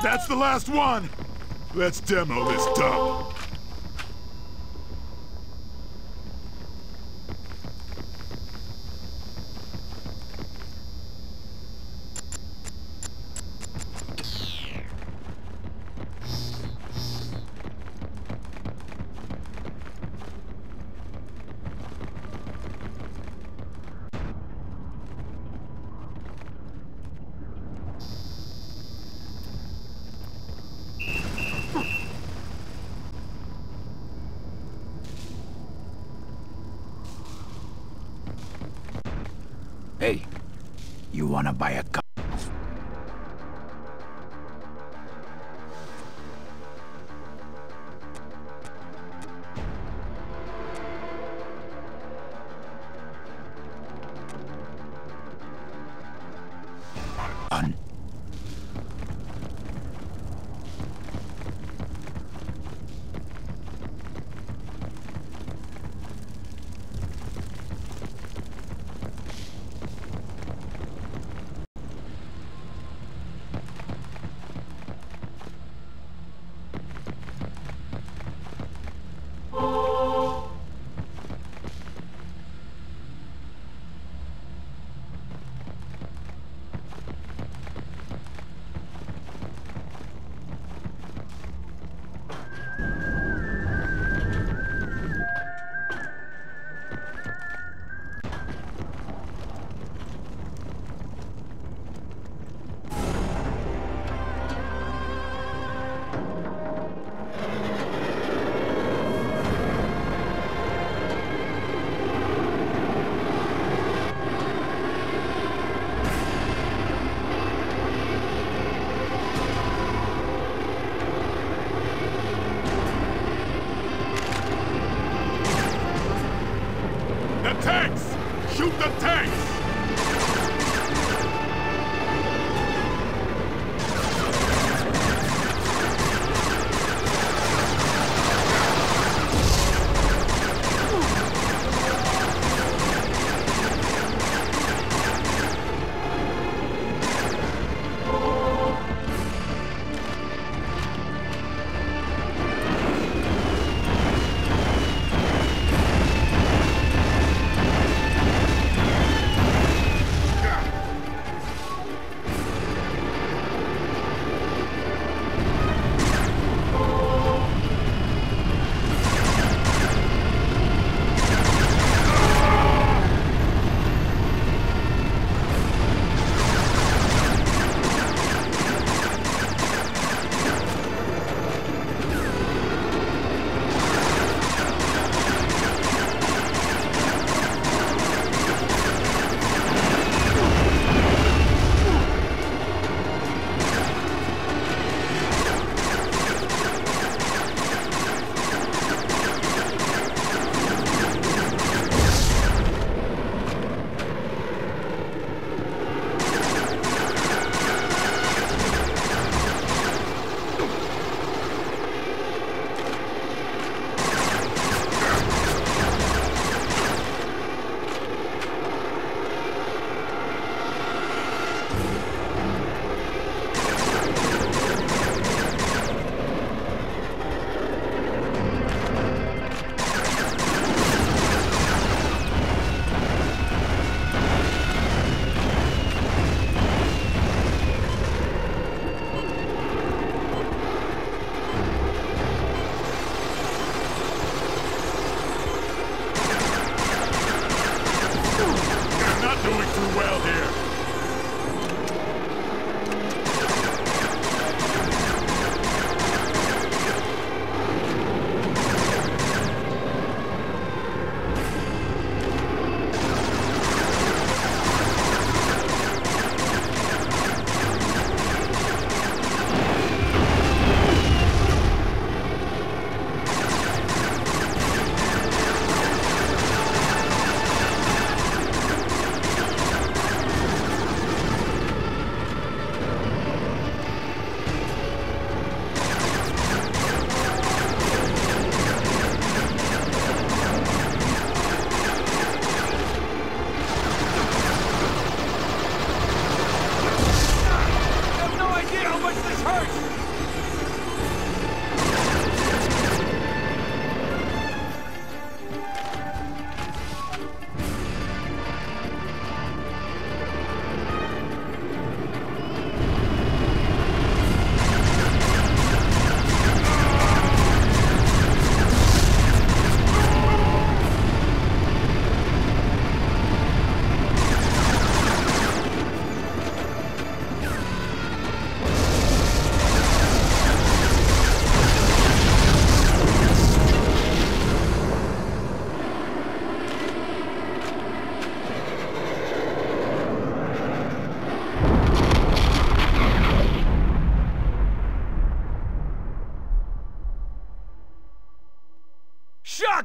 That's the last one! Let's demo this dump. Hey, you wanna buy a car?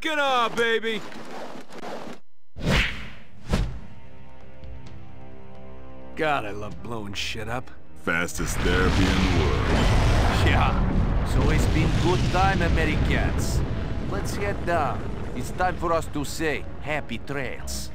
Rock and all, baby! God, I love blowing shit up. Fastest therapy in the world. Yeah, so it's been good time, Americans. Let's get down. It's time for us to say happy trails.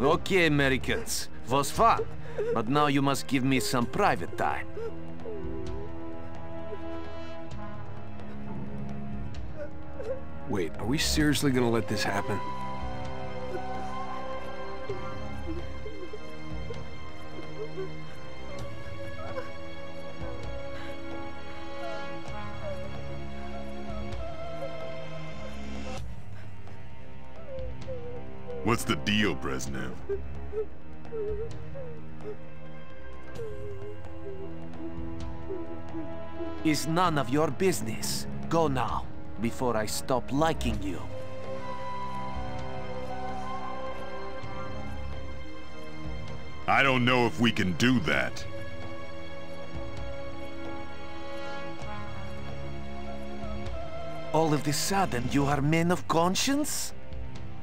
Okay, Americans, was fun, but now you must give me some private time. Wait, are we seriously gonna let this happen? What's the deal, Bresnev? It's none of your business. Go now, before I stop liking you. I don't know if we can do that. All of a sudden, you are men of conscience?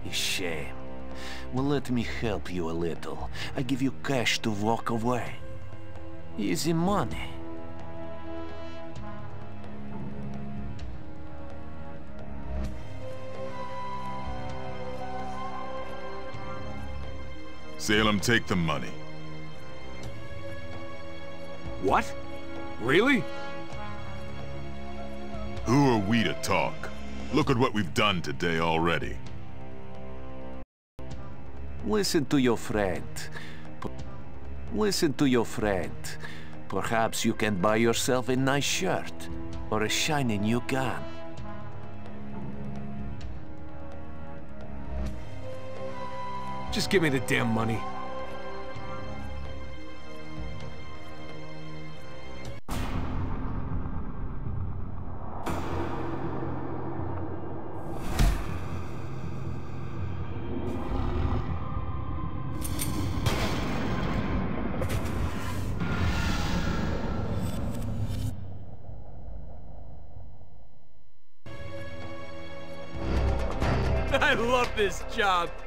A shame. Well, let me help you a little. I give you cash to walk away. Easy money. Salem, take the money. What? Really? Who are we to talk? Look at what we've done today already. Listen to your friend. Perhaps you can buy yourself a nice shirt or a shiny new gun. Just give me the damn money. Love this job.